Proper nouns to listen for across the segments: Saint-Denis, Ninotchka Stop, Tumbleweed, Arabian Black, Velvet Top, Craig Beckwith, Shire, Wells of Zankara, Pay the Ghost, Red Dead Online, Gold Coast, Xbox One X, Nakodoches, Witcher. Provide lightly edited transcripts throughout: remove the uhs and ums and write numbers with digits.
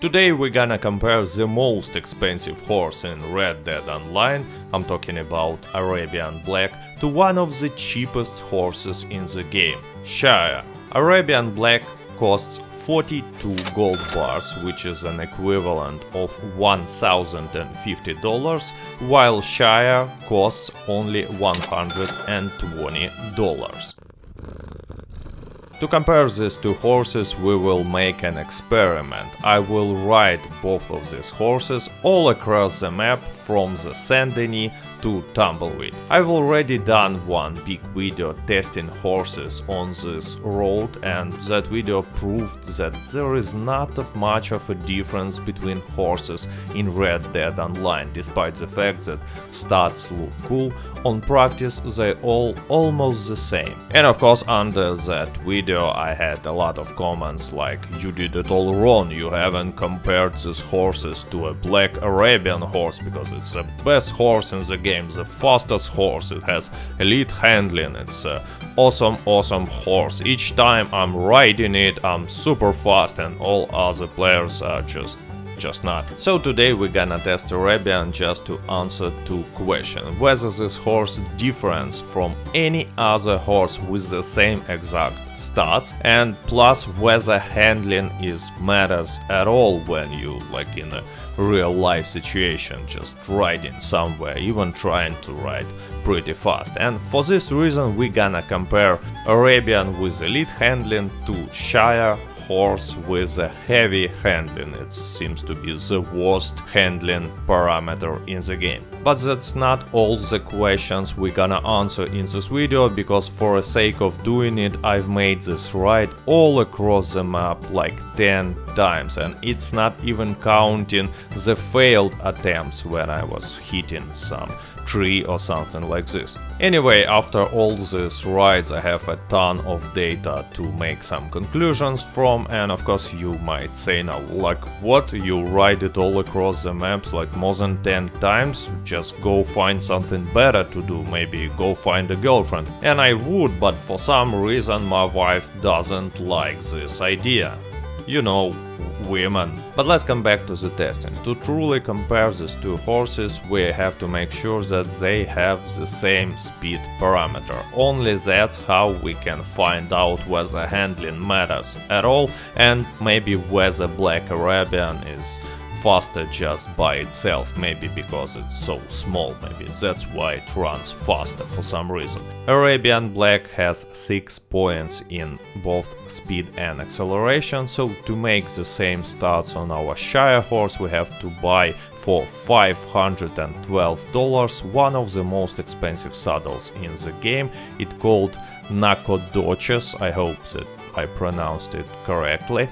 Today we're gonna compare the most expensive horse in Red Dead Online, I'm talking about Arabian Black, to one of the cheapest horses in the game, Shire. Arabian Black costs 42 gold bars, which is an equivalent of $1,050, while Shire costs only $120. To compare these two horses, we will make an experiment. I will ride both of these horses all across the map from the Saint-Denis to Tumbleweed. I've already done one big video testing horses on this road, and that video proved that there is not much of a difference between horses in Red Dead Online, despite the fact that stats look cool. On practice they all almost the same. And of course under that video I had a lot of comments like, you did it all wrong, you haven't compared these horses to a black Arabian horse, because it's the best horse in the game. The fastest horse, it has elite handling, it's an awesome horse. Each time I'm riding it I'm super fast and all other players are just not. So today we're gonna test Arabian just to answer two questions: whether this horse differs from any other horse with the same exact stats, and plus whether handling matters at all when you, like in a real life situation, just riding somewhere, even trying to ride pretty fast. And for this reason we're gonna compare Arabian with elite handling to Shire horse with a heavy handling. It seems to be the worst handling parameter in the game. But that's not all the questions we're gonna answer in this video, because for the sake of doing it I've made this ride all across the map like 10 times, and it's not even counting the failed attempts when I was hitting some tree or something like this. Anyway, after all these rides I have a ton of data to make some conclusions from, and of course you might say now, like, what, you ride it all across the maps like more than 10 times? Just go find something better to do, maybe go find a girlfriend. And I would, but for some reason my wife doesn't like this idea. You know, women. But let's come back to the testing. To truly compare these two horses we have to make sure that they have the same speed parameter. Only that's how we can find out whether handling matters at all, and maybe whether Black Arabian is faster just by itself, maybe because it's so small, maybe that's why it runs faster for some reason. Arabian Black has 6 points in both speed and acceleration, so to make the same stats on our Shire horse we have to buy for $512 one of the most expensive saddles in the game. It's called Nakodoches, I hope that I pronounced it correctly,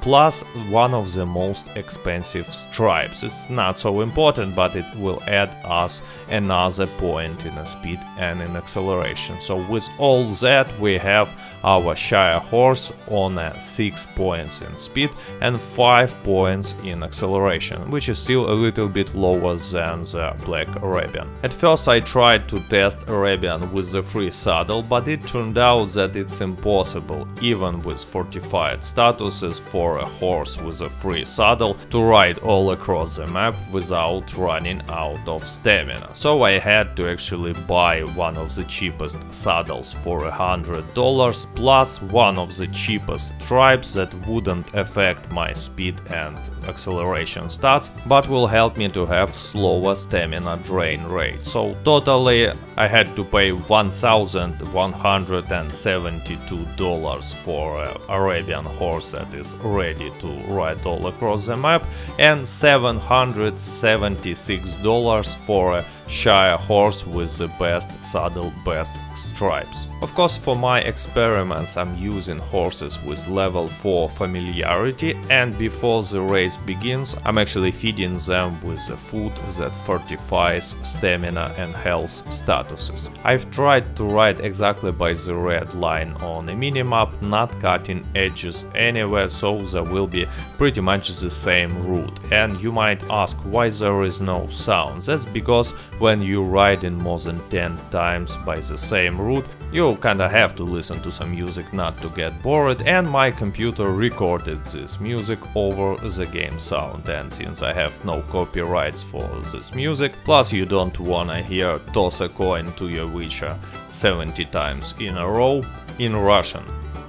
plus one of the most expensive stripes. It's not so important, but it will add us another point in speed and in acceleration. So with all that we have our Shire horse on 6 points in speed and 5 points in acceleration, which is still a little bit lower than the Black Arabian. At first I tried to test Arabian with the free saddle, but it turned out that it's impossible, even with fortified statuses, for a horse with a free saddle to ride all across the map without running out of stamina. So I had to actually buy one of the cheapest saddles for $100 plus one of the cheapest stripes that wouldn't affect my speed and acceleration stats, but will help me to have slower stamina drain rate. So totally I had to pay $1,172 for an Arabian horse that is ready to ride all across the map, and $776 for a Shire horse with the best saddle, best stripes. Of course, for my experiments I'm using horses with level 4 familiarity, and before the race begins I'm actually feeding them with the food that fortifies stamina and health statuses. I've tried to ride exactly by the red line on the minimap, not cutting edges anywhere, so there will be pretty much the same route. And you might ask, why there is no sound? That's because when you ride in more than 10 times by the same route, You kinda have to listen to some music not to get bored, and my computer recorded this music over the game sound, and since I have no copyrights for this music, plus you don't wanna hear toss a coin to your Witcher 70 times in a row in Russian.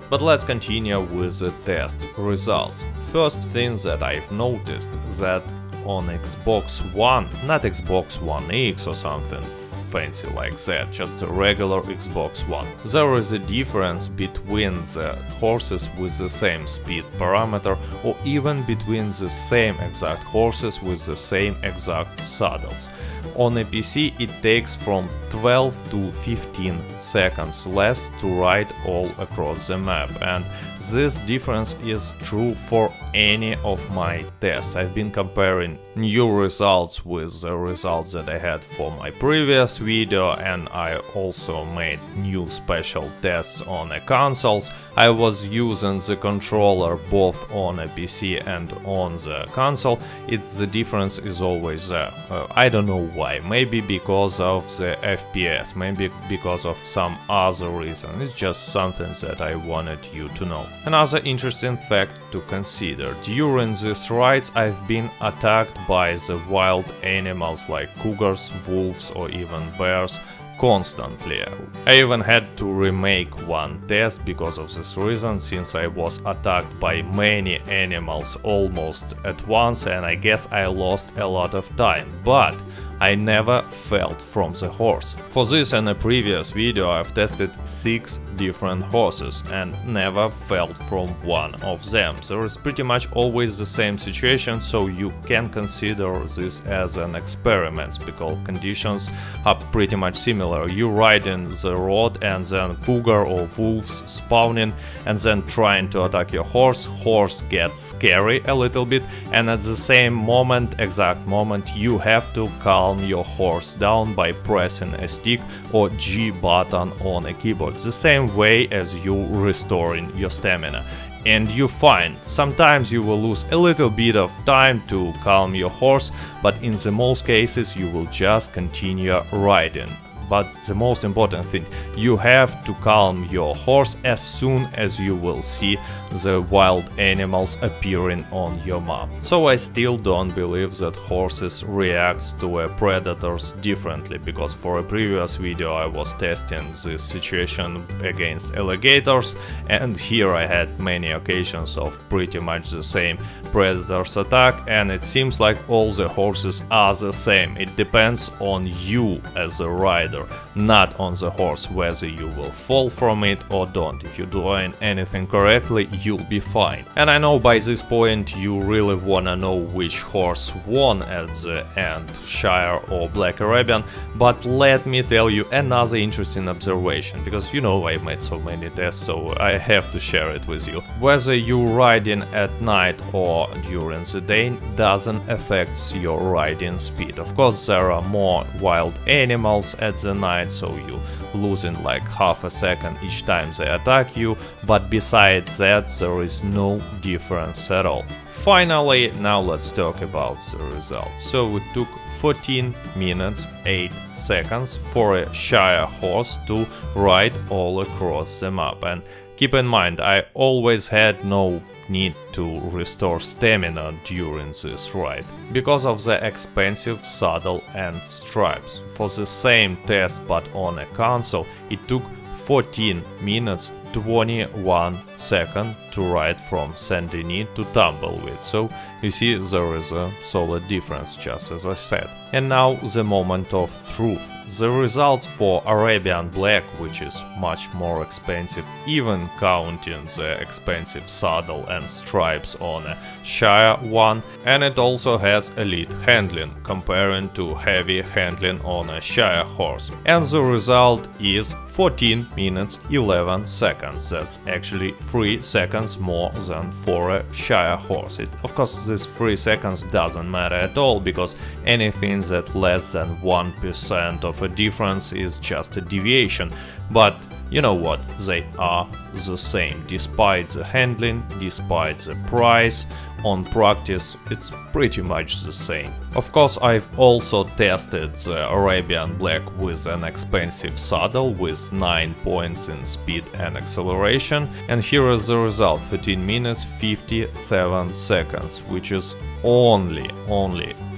But let's continue with the test results. First thing that I've noticed that on Xbox One, not Xbox One X or something fancy like that, just a regular Xbox One, there is a difference between the horses with the same speed parameter, or even between the same exact horses with the same exact saddles. On a PC it takes from 12 to 15 seconds less to ride all across the map, and this difference is true for any of my tests. I've been comparing new results with the results that I had for my previous video, and I also made new special tests on the consoles. I was using the controller both on a PC and on the console. It's the difference is always there. I don't know why, maybe because of the FPS, maybe because of some other reason. It's just something that I wanted you to know. Another interesting fact to consider. During these rides I've been attacked by the wild animals like cougars, wolves or even bears constantly. I even had to remake one test because of this reason, since I was attacked by many animals almost at once, and I guess I lost a lot of time, but I never fell from the horse. For this and a previous video I've tested 6 different horses and never fell from one of them. There is pretty much always the same situation, so you can consider this as an experiment, because conditions are pretty much similar. You ride in the road and then cougar or wolves spawning and then trying to attack your horse. Horse gets scary a little bit, and at the same moment, exact moment, you have to calm your horse down by pressing a stick or G button on a keyboard, the same way as you restoring your stamina. And you find sometimes you will lose a little bit of time to calm your horse, but in the most cases you will just continue riding. But the most important thing, you have to calm your horse as soon as you will see the wild animals appearing on your map. So I still don't believe that horses react to predators differently, because for a previous video I was testing this situation against alligators, and here I had many occasions of pretty much the same predators attack, and it seems like all the horses are the same. It depends on you as a rider, not on the horse, whether you will fall from it or don't. If you're doing anything correctly, you'll be fine. And I know by this point you really wanna know which horse won at the end, Shire or Black Arabian, but let me tell you another interesting observation, because you know I made so many tests, so I have to share it with you. Whether you're riding at night or during the day doesn't affect your riding speed. Of course there are more wild animals at the night, so you losing like half a second each time they attack you, but besides that there is no difference at all. Finally, now let's talk about the results. So it took 14 minutes 8 seconds for a Shire horse to ride all across the map, and keep in mind I always had no need to restore stamina during this ride, because of the expensive saddle and stripes. For the same test but on a console, it took 14 minutes 21 seconds to ride from Saint-Denis to Tumbleweed, so you see there is a solid difference, just as I said. And now the moment of truth. The results for Arabian Black, which is much more expensive, even counting the expensive saddle and stripes on a Shire one, and it also has elite handling, comparing to heavy handling on a Shire horse. And the result is 14 minutes 11 seconds, that's actually 3 seconds more than for a Shire horse. Of course this 3 seconds doesn't matter at all, because anything that less than 1% of a difference is just a deviation, but you know what, they are the same, despite the handling, despite the price, on practice it's pretty much the same. Of course, I've also tested the Arabian Black with an expensive saddle with 9 points in speed and acceleration, and here is the result: 13 minutes 57 seconds, which is only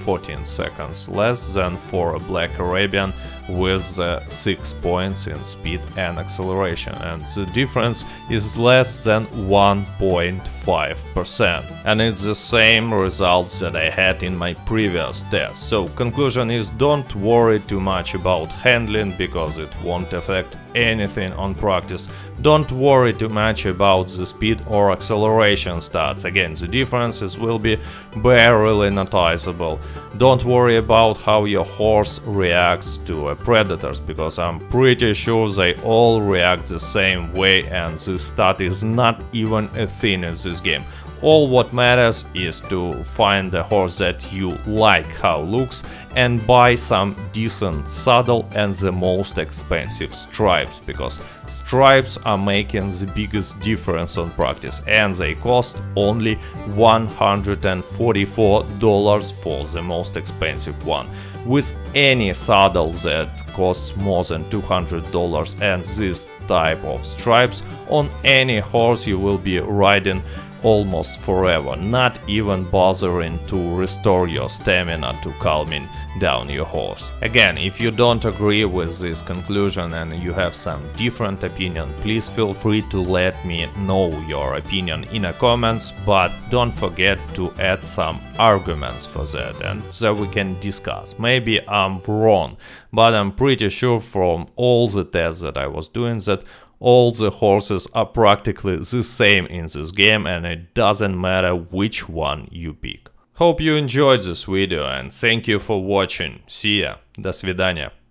14 seconds less than for a Black Arabian with 6 points in speed and acceleration, and the difference is less than 1.5%, and it's the same results that I had in my previous test. So conclusion is, don't worry too much about handling because it won't affect anything on practice. Don't worry too much about the speed or acceleration stats, again the differences will be barely noticeable. Don't worry about how your horse reacts to predators, because I'm pretty sure they all react the same way, and this stat is not even a thing in this game. All what matters is to find a horse that you like how looks and buy some decent saddle and the most expensive stripes, because stripes are making the biggest difference on practice, and they cost only $144 for the most expensive one. With any saddle that costs more than $200 and this type of stripes, on any horse you will be riding almost forever, not even bothering to restore your stamina to calming down your horse. Again, if you don't agree with this conclusion and you have some different opinion, please feel free to let me know your opinion in the comments, but don't forget to add some arguments for that, and so we can discuss. Maybe I'm wrong, but I'm pretty sure from all the tests that I was doing that all the horses are practically the same in this game, and it doesn't matter which one you pick. Hope you enjoyed this video, and thank you for watching. See ya. До свидания.